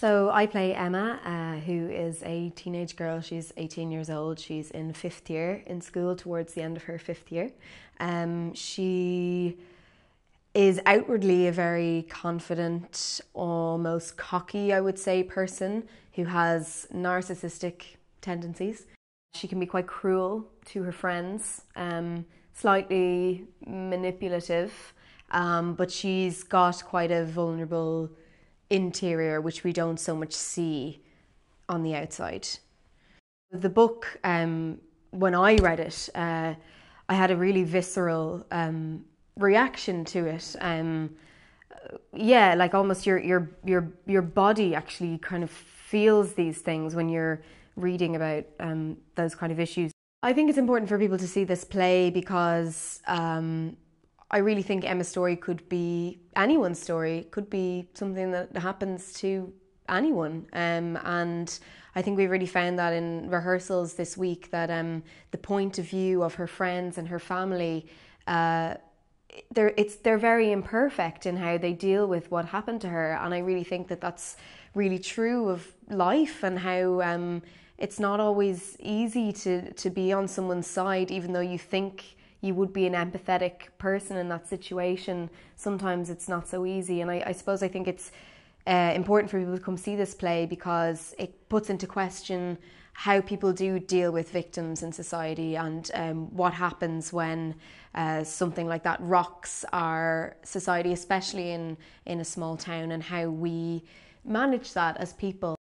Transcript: So I play Emma, who is a teenage girl. She's 18 years old. She's in fifth year in school, towards the end of her fifth year. She is outwardly a very confident, almost cocky, I would say, person who has narcissistic tendencies. She can be quite cruel to her friends, slightly manipulative, but she's got quite a vulnerable interior, which we don't so much see on the outside. The book, when I read it, I had a really visceral reaction to it. Yeah, like almost your body actually kind of feels these things when you're reading about those kind of issues. I think it's important for people to see this play because I really think Emma's story could be anyone's story, could be something that happens to anyone. And I think we really found that in rehearsals this week, that the point of view of her friends and her family, they're very imperfect in how they deal with what happened to her. And I really think that that's really true of life, and how it's not always easy to be on someone's side, even though you think you would be an empathetic person in that situation. Sometimes it's not so easy. And I suppose I think it's important for people to come see this play because it puts into question how people do deal with victims in society, and what happens when something like that rocks our society, especially in a small town, and how we manage that as people.